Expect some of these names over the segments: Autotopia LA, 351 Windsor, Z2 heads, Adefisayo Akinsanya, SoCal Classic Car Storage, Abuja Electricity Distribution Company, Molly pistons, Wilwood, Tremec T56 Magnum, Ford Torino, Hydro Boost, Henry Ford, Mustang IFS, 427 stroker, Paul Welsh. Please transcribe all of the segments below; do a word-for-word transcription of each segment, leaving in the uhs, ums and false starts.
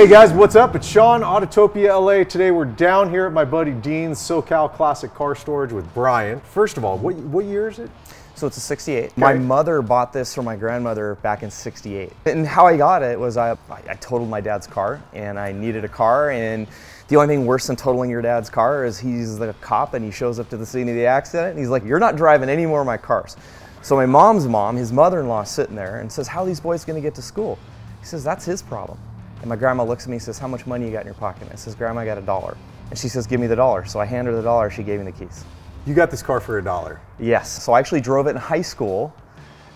Hey guys, what's up? It's Sean, Autotopia L A. Today we're down here at my buddy Dean's SoCal Classic Car Storage with Brian. First of all, what, what year is it? So it's a sixty-eight. Okay. My mother bought this for my grandmother back in sixty-eight. And how I got it was I, I totaled my dad's car, and I needed a car, and the only thing worse than totaling your dad's car is he's the cop and he shows up to the scene of the accident and he's like, "You're not driving any more of my cars." So my mom's mom, his mother-in-law, is sitting there and says, "How are these boys gonna get to school?" He says, "That's his problem." And my grandma looks at me and says, "How much money you got in your pocket?" And I says, "Grandma, I got a dollar." And she says, "Give me the dollar." So I hand her the dollar, she gave me the keys. You got this car for a dollar? Yes, so I actually drove it in high school.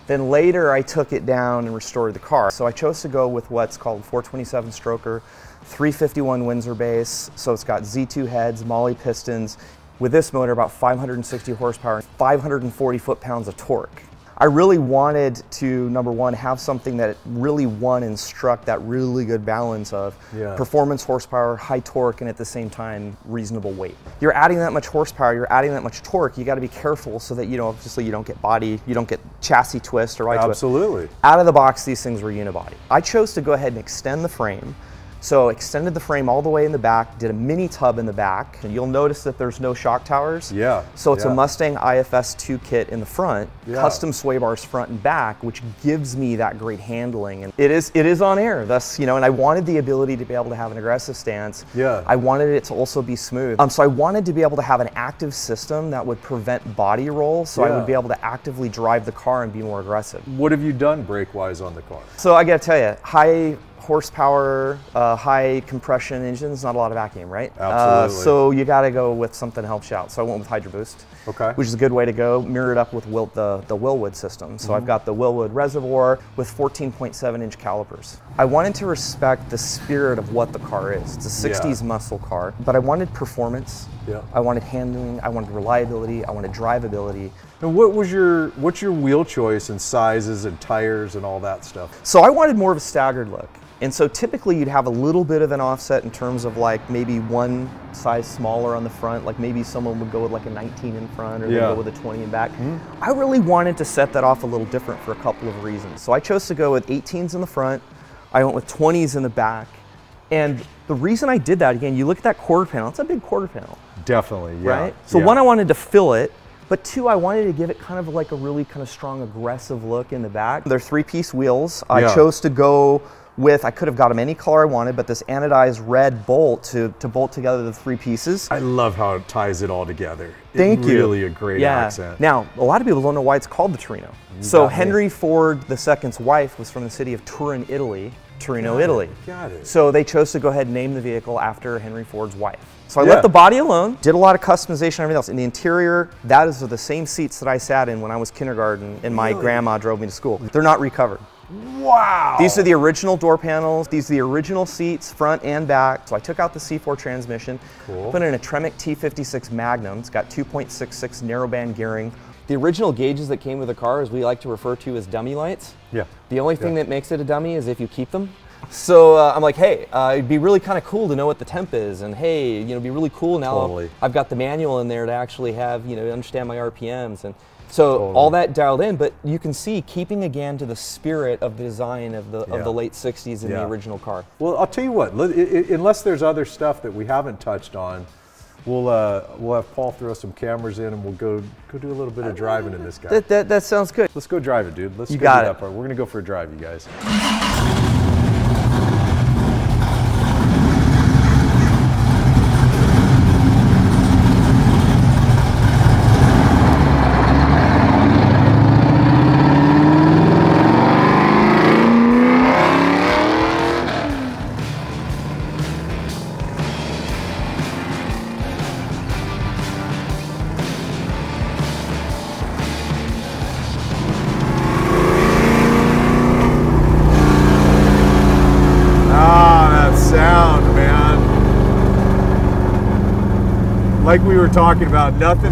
Then later I took it down and restored the car. So I chose to go with what's called four twenty-seven stroker, three fifty-one Windsor base. So it's got Z two heads, Molly pistons. With this motor, about five hundred sixty horsepower, five hundred forty foot-pounds of torque. I really wanted to, number one, have something that really won and struck that really good balance of yeah. performance horsepower, high torque, and at the same time, reasonable weight. You're adding that much horsepower, you're adding that much torque, you gotta be careful so that you don't, obviously you don't get body, you don't get chassis twist or right twist. Absolutely. Out of the box, these things were unibody. I chose to go ahead and extend the frame. So extended the frame all the way in the back, did a mini tub in the back. And you'll notice that there's no shock towers. Yeah. So it's yeah. a Mustang I F S two kit in the front, yeah. custom sway bars front and back, which gives me that great handling. And it is it is on air, thus, you know, and I wanted the ability to be able to have an aggressive stance. Yeah. I wanted it to also be smooth. Um, so I wanted to be able to have an active system that would prevent body roll, so yeah. I would be able to actively drive the car and be more aggressive. What have you done brake-wise on the car? So I gotta tell you, high horsepower, uh, high compression engines, not a lot of vacuum, right? Absolutely. Uh, so you got to go with something that helps you out. So I went with Hydro Boost, okay, which is a good way to go, mirrored up with Wil the, the Wilwood system. So mm-hmm. I've got the Wilwood reservoir with fourteen point seven inch calipers. I wanted to respect the spirit of what the car is. It's a sixties yeah. muscle car, but I wanted performance, yeah. I wanted handling, I wanted reliability, I wanted drivability. And what was your, what's your wheel choice and sizes and tires and all that stuff? So I wanted more of a staggered look. And so typically you'd have a little bit of an offset in terms of like maybe one size smaller on the front, like maybe someone would go with like a nineteen in front or yeah. they'd go with a twenty in back. Mm-hmm. I really wanted to set that off a little different for a couple of reasons. So I chose to go with eighteens in the front, I went with twenties in the back. And the reason I did that, again, you look at that quarter panel, it's a big quarter panel. Definitely, yeah. Right? So yeah. one, I wanted to fill it. But two, I wanted to give it kind of like a really kind of strong, aggressive look in the back. They're three-piece wheels. I yeah. chose to go with, I could have got them any color I wanted, but this anodized red bolt to, to bolt together the three pieces. I love how it ties it all together. Thank it you. Really a great yeah. accent. Now, a lot of people don't know why it's called the Torino. Got so it. Henry Ford the second's wife was from the city of Turin, Italy. Torino, Italy. Got it. So they chose to go ahead and name the vehicle after Henry Ford's wife. So I yeah. left the body alone, did a lot of customization and everything else. In the interior, that is the same seats that I sat in when I was kindergarten and my really? grandma drove me to school. They're not recovered. Wow. These are the original door panels. These are the original seats, front and back. So I took out the C four transmission, cool. put in a Tremec T fifty-six Magnum. It's got two point six six narrowband gearing. The original gauges that came with the car is we like to refer to as dummy lights. Yeah. The only thing yeah. that makes it a dummy is if you keep them. So uh, I'm like, hey, uh, it'd be really kind of cool to know what the temp is, and hey, you know, it'd be really cool now. Totally. I've got the manual in there to actually have, you know, understand my R P Ms, and so totally. all that dialed in. But you can see, keeping again to the spirit of the design of the yeah. of the late sixties in yeah. the original car. Well, I'll tell you what, unless there's other stuff that we haven't touched on, We'll, uh, we'll have Paul throw some cameras in and we'll go, go do a little bit of driving in this guy. That, that, that sounds good. Let's go drive it, dude. Let's you go got it. That part. We're going to go for a drive, you guys. Like we were talking about, nothing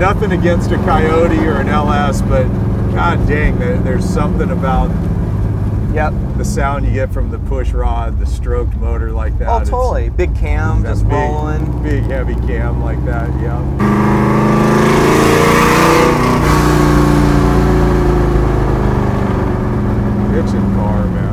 nothing against a Coyote or an L S, but god dang, there, there's something about yep. the sound you get from the push rod, the stroked motor like that. Oh, totally. It's big cam, just big, rolling. Big, heavy cam like that, yeah. Kitchen car, man.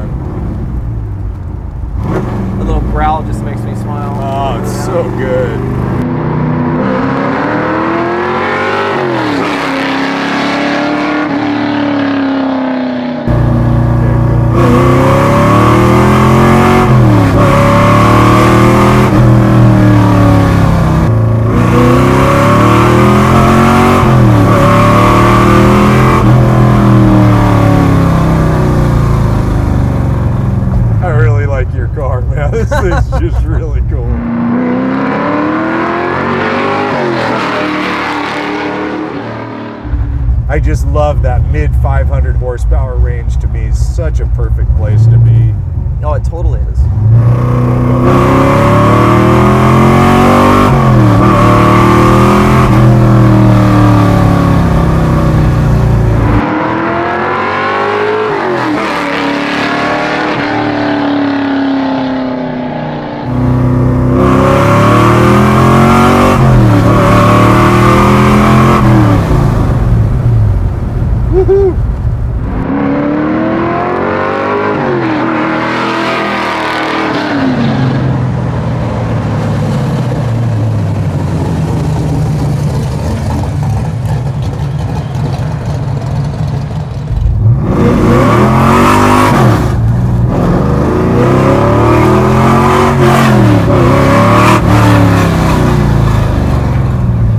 I just love that mid five hundred horsepower range. To me, is such a perfect place to be. No, it totally is.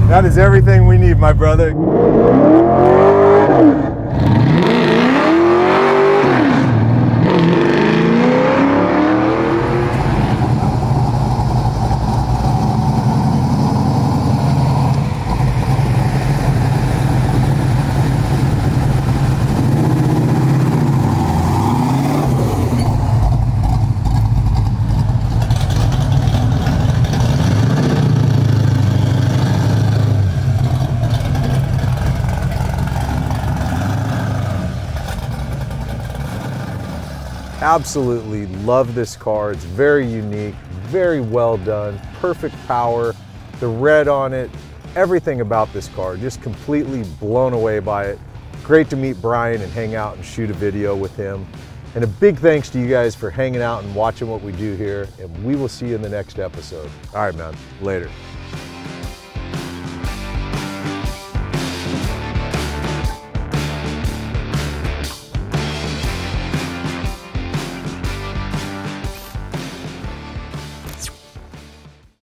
That is everything we need, my brother. Absolutely love this car. It's very unique, very well done, perfect power, the red on it, everything about this car, just completely blown away by it. Great to meet Brian and hang out and shoot a video with him. And a big thanks to you guys for hanging out and watching what we do here, and we will see you in the next episode. All right, man, later.